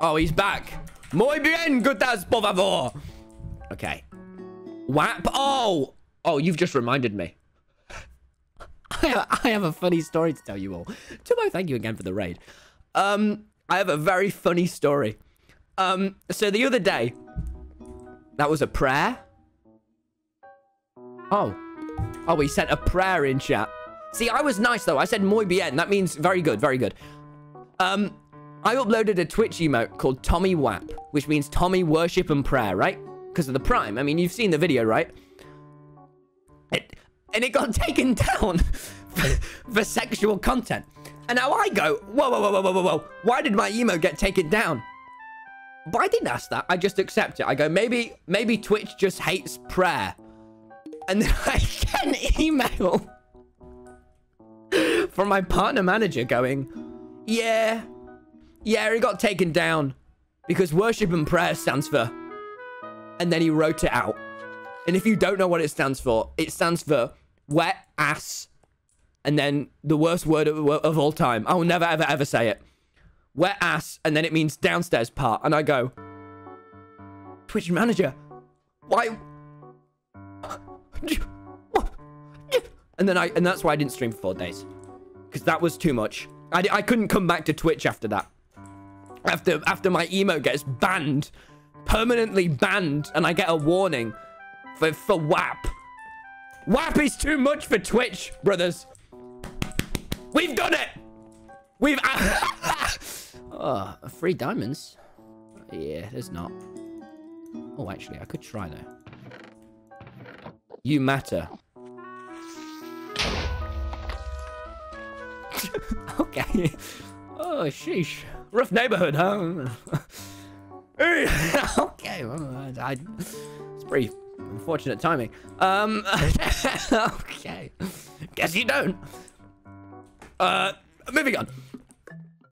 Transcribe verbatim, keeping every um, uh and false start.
Oh, he's back. Muy bien, gotas, por favor. Okay. W A P. Oh. Oh, you've just reminded me. I have, I have a funny story to tell you all. Tomo, thank you again for the raid. Um, I have a very funny story. Um, so the other day, that was a prayer. Oh. Oh, he sent a prayer in chat. See, I was nice, though. I said muy bien. That means very good, very good. Um, I uploaded a Twitch emote called Tommy Wapp, which means Tommy worship and prayer, right? Because of the Prime. I mean, you've seen the video, right? It, and it got taken down for, for sexual content. And now I go, whoa, whoa, whoa, whoa, whoa, whoa. Why did my emote get taken down? But I didn't ask that. I just accept it. I go, maybe, maybe Twitch just hates prayer. And then I get an email from my partner manager going, yeah, yeah, it got taken down because worship and prayer stands for. And then he wrote it out. And if you don't know what it stands for, it stands for wet ass. And then the worst word of, of all time. I will never, ever, ever say it. Wet ass. And then it means downstairs part. And I go, Twitch manager, why? And then I, and that's why I didn't stream for four days. Because that was too much. I, I couldn't come back to Twitch after that. After, after my emote gets banned. Permanently banned. And I get a warning for, for W A P. W A P is too much for Twitch, brothers. We've done it. We've... Oh, free diamonds. Yeah, there's not. Oh, actually, I could try though. You matter. Okay. Oh, sheesh. Rough neighborhood, huh? Okay. Well, I, it's pretty unfortunate timing. Um. Okay. Guess you don't. Uh, moving on.